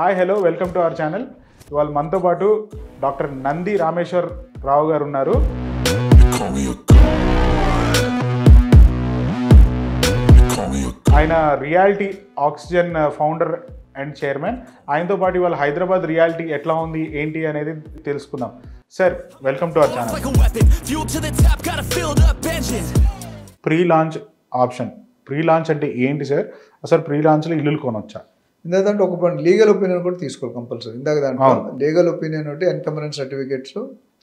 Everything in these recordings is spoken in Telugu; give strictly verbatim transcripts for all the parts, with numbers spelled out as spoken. Hi hello welcome to our channel. ఇవాళ మనతో పాటు డాక్టర్ నంది రామేశ్వర్ రావు గారు ఉన్నారు. ఆయన reality oxygen founder and chairman. ఆయనతో పాటు ఇవాళ హైదరాబాద్ రియాలిటీ ఎట్లా ఉంది ఏంటి అనేది తెలుసుకుందాం. Sir, welcome to our channel. Pre launch option, pre launch అంటే ఏంటి సార్? అసలు ప్రీ లాంచ్లో ఇల్లులు కొనొచ్చా? ఇందా దాంట్లో ఒక పాయింట్ లీగల్ ఒపీనియన్ కూడా తీసుకోవాలి కంపల్సరీ. ఇందాక దాంట్లో లీగల్ ఒపీనియన్ అంటే ఎన్కమరెన్స్ సర్టిఫికేట్స్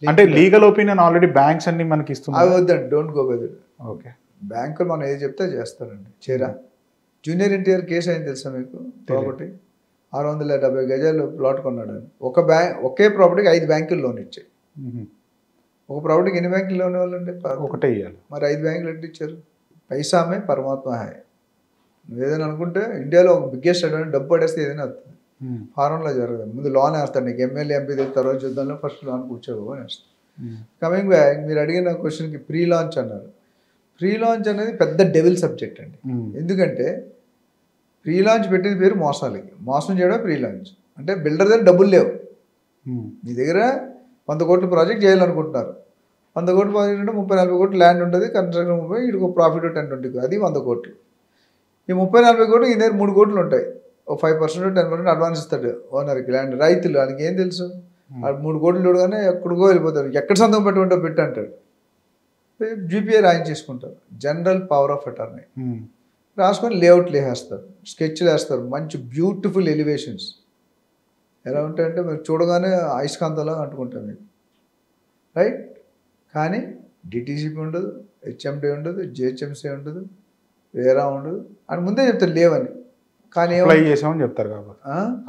అంటే లీగల్ ఒపీనియన్ ఆల్రెడీ బ్యాంక్స్ అన్ని మనకి ఇస్తున్నాయి. అది వద్దండి, don't go by that. Okay, బ్యాంకులు మనం ఏది చెప్తే చేస్తారండి. చేరా జూనియర్ ఎన్టీఆర్ కేసు అయింది తెలుసా మీకు? ప్రాపర్టీ ఆరు వందల డెబ్బై గజాలు ప్లాట్ కొన్నాడు అని. ఒక బ్యాంక్, ఒకే ప్రాపర్టీకి ఐదు బ్యాంకులు లోన్ ఇచ్చాయి. ఒక ప్రాపర్టీకి ఎన్ని బ్యాంకులు లోన్ ఇవ్వాలండి? ఒకటే ఇవ్వాలి. మరి ఐదు బ్యాంకులు ఎట్లా ఇచ్చారు? పైసామే పరమాత్మ హాయ్. నువ్వేదైనా అనుకుంటే ఇండియాలో ఒక బిగ్గెస్ట్ అడ్వాంటేజ్ డబ్బు పడేస్తే ఏదైనా వస్తుంది. ఫారెన్లో జరగదు, ముందు లోన్ వేస్తాను నీకు. ఎమ్మెల్యే ఎంపీ దగ్గర తర్వాత యుద్ధంలో ఫస్ట్ లోన్ కూర్చోబో అని వస్తుంది. కమింగ్ బ్యాక్, మీరు అడిగిన క్వశ్చన్కి ప్రీ లాంచ్ అన్నారు. ప్రీ లాంచ్ అనేది పెద్ద డెవిల్ సబ్జెక్ట్ అండి. ఎందుకంటే ప్రీ లాంచ్ పెట్టిన పేరు మోసాలకి, మోసం చేయడం ప్రీ లాంచ్. అంటే బిల్డర్ దగ్గర డబ్బులు లేవు, మీ దగ్గర వంద కోట్ల ప్రాజెక్ట్ చేయాలనుకుంటున్నారు. వంద కోట్ల ప్రాజెక్ట్ అంటే ముప్పై నాలుగు కోట్లు ల్యాండ్ ఉంటుంది, కన్స్ట్రక్షన్ ముప్పై, ఇటు ప్రాఫిట్ టెన్ ట్వంటీ, అది వంద కోట్లు. ఈ ముప్పై నలభై కోట్లు ఈ దగ్గర మూడు కోట్లు ఉంటాయి. ఓ five percent ten percent advance ఇస్తాడు ఓనర్కి ల్యాండ్. రైతులు ఆయనకి ఏం తెలుసు, వాళ్ళు మూడు కోట్లు చూడగానే ఎక్కడికో వెళ్ళిపోతారు. ఎక్కడ సంతం పెట్టుకుంటో పెట్టు అంటాడు. జీపీఏ రాయించేసుకుంటారు, జనరల్ పవర్ ఆఫ్ అటార్నీ రాసుకొని లేఅవుట్లు వేసేస్తారు, స్కెచ్లు వేస్తారు. మంచి బ్యూటిఫుల్ ఎలివేషన్స్ ఎలా ఉంటాయంటే మీరు చూడగానే అయస్కాంతంలో అంటుకుంటాం మీకు, రైట్? కానీ డిటీసీపీ ఉండదు, హెచ్ఎండి ఉండదు, జేహెచ్ఎంసీ ఉండదు, వేరే ఉండదు అని ముందే చెప్తారు లేవని. కానీ అప్లై చేసామని చెప్తారు కాబట్టి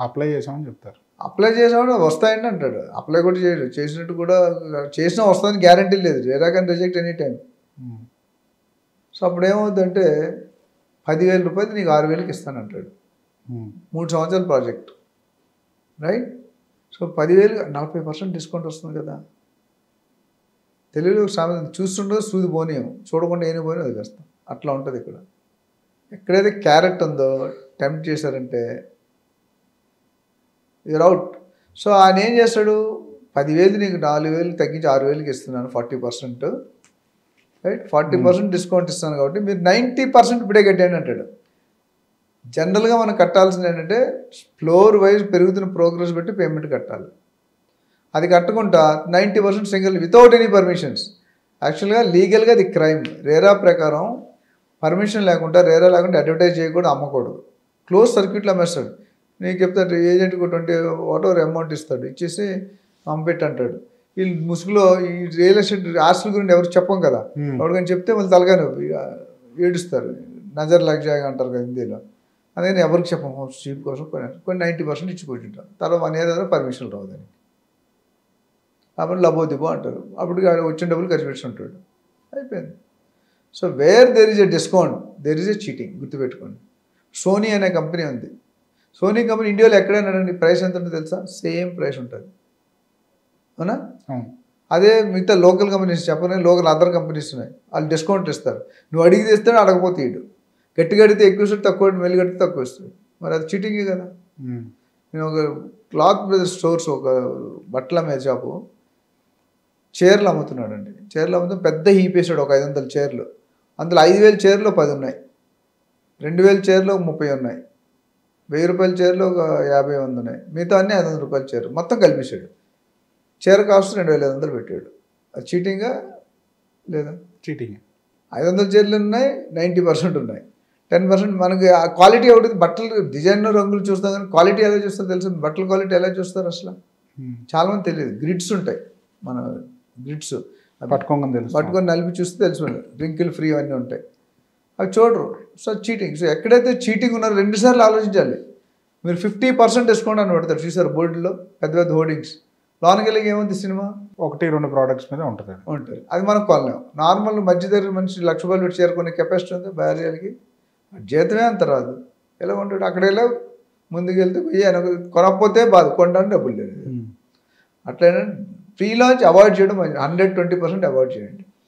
అప్లై చేసామని చెప్తారు. అప్లై చేసామని వస్తాయండి అంటాడు. అప్లై కూడా చేయడు, చేసినట్టు కూడా చేసినా వస్తుందని గ్యారంటీ లేదు. రేరా కానీ రిజెక్ట్ ఎనీ టైం. సో అప్పుడు ఏమవుతుందంటే పదివేల రూపాయలు నీకు ఆరు వేలకి ఇస్తానంటాడు. మూడు సంవత్సరాల ప్రాజెక్ట్, రైట్? సో పదివేలు నలభై పర్సెంట్ డిస్కౌంట్ వస్తుంది కదా. తెలుగులో సామెత, చూస్తుండదు సూది పోనీయం, చూడకుండా ఏమి పోనీ అది చేస్తాం. అట్లా ఉంటుంది ఇక్కడ. ఎక్కడైతే క్యారెట్ ఉందో టెంప్ట్ చేశారంటే యూర్ అవుట్. సో ఆయన ఏం చేస్తాడు, పదివేలు నీకు నాలుగు వేలు తగ్గించి ఆరు వేలకి ఇస్తున్నాను, forty percent right, forty percent discount ఇస్తాను కాబట్టి మీరు నైంటీ పర్సెంట్ ఇప్పుడే కట్టేయండి అంటాడు. జనరల్గా మనం కట్టాల్సింది ఏంటంటే ఫ్లోర్ వైజ్ పెరుగుతున్న ప్రోగ్రెస్ బట్టి పేమెంట్ కట్టాలి. అది కట్టకుండా ninety percent single without any permissions. యాక్చువల్గా లీగల్గా అది క్రైమ్. రేరా ప్రకారం పర్మిషన్ లేకుండా, రేరా లేకుండా అడ్వర్టైజ్ చేయకూడదు, అమ్మకూడదు. క్లోజ్ సర్క్యూట్లో అమ్మేస్తాడు. నీకు చెప్తాడు ఏజెంట్కి ట్వంటీ వాట్ ఎవర్ అమౌంట్ ఇస్తాడు, ఇచ్చేసి అమ్మపెట్టి అంటాడు. వీళ్ళు ముసుగులో ఈ రియల్ ఎస్టేట్ ఆస్తుల గురించి ఎవరు చెప్పం కదా, ఎవరికైనా చెప్తే వాళ్ళు తలగానే ఏడుస్తారు, నజర్ లగ్జాగ్ అంటారు కదా హిందీలో. అందుకని ఎవరికి చెప్పము, చీప్ కోసం కొన్ని కొన్ని నైంటీ పర్సెంట్ ఇచ్చి కూర్చుంటారు. తర్వాత వన్ ఇయర్ తర్వాత పర్మిషన్ రావు దానికి, అప్పుడు లబో దిబో అంటారు. అప్పుడు వచ్చిన డబ్బులు ఖర్చు పెట్టుకుంటాడు, అయిపోయింది. So where there is a discount there is a cheating, గుర్తుపెట్టుకోండి. సోనీ అనే కంపెనీ ఉంది. సోనీ కంపెనీ ఇండియాలో ఎక్కడైనా అండి ప్రైస్ ఎంత ఉంటుందో తెలుసా? సేమ్ ప్రైస్ ఉంటుంది, అవునా? అదే మిగతా లోకల్ కంపెనీస్ చెప్పని లోకల్ అదర్ కంపెనీస్ ఉన్నాయి, వాళ్ళు డిస్కౌంట్ ఇస్తారు. నువ్వు అడిగితే ఇస్తాడు, అడగపోతే ఇడు. గట్టిగా అడిగితే ఎక్కువ ఇస్తాడు, తక్కువ మెల్లి కడితే తక్కువ ఇస్తాడు. మరి అది చీటింగే కదా. నేను ఒక క్లాత్ బ్రదర్ స్టోర్స్, ఒక బట్టల మీద షాపు, చీరలు అమ్ముతున్నాడు అండి. చీరలు అమ్ముతున్న పెద్ద హీపేసాడు, ఒక ఐదు వందల చీరలు. అందులో ఐదు వేల చీరలు పది ఉన్నాయి, రెండు వేల చీరలు ముప్పై ఉన్నాయి, వెయ్యి రూపాయల చీరలు ఒక యాభై వంద ఉన్నాయి, మిగతా అన్నీ ఐదు వందల రూపాయల చీర మొత్తం కలిపేశాడు. చీర కాస్ట్ రెండు వేల ఐదు వందలు పెట్టాడు. అది చీటింగా లేదా? చీటింగ్. ఐదు వందల చీరలు ఉన్నాయి, నైంటీ పర్సెంట్ ఉన్నాయి, టెన్ పర్సెంట్ మనకి ఆ క్వాలిటీ ఒకటి. బట్టలు డిజైన్ రంగులు చూస్తాం కానీ క్వాలిటీ ఎలా చూస్తారో తెలుసు. బట్టల క్వాలిటీ ఎలా చూస్తారు అసలు చాలామంది తెలియదు. గ్రిడ్స్ ఉంటాయి, మన గ్రిడ్స్ పట్టుకోని తెలుసు, పట్టుకొని నలిపి చూస్తే తెలుసు, రింకిల్ ఫ్రీ అన్నీ ఉంటాయి, అవి చూడరు. So cheating. సో ఎక్కడైతే చీటింగ్ ఉన్నారో రెండుసార్లు ఆలోచించాలి. మీరు ఫిఫ్టీ పర్సెంట్ డిస్కౌంట్ అని పెడతారు చూసారు బోర్డులో, పెద్ద పెద్ద హోర్డింగ్స్. లోనికి వెళ్ళి ఏముంది సినిమా, ఒకటి రెండు ప్రోడక్ట్స్ మీద ఉంటుంది ఉంటుంది అది మనం కొనలేము. నార్మల్ మధ్యతరగతి మనిషి లక్ష రూపాయలు పెట్టి చేరుకునే కెపాసిటీ ఉంది బ్యారియర్కి, జీతమే అంత రాదు. ఎలా ఉంటాడు అక్కడ వెళ్ళా ముందుకు వెళ్తే ఆయన కొనకపోతే బాధ, కొనడానికి డబ్బులు లేదు. అట్లనే ఫ్రీ లాంచ్ అవాయిడ్ చేయడం, హండ్రెడ్ ట్వంటీ పర్సెంట్ అవాయిడ్ చేయండి.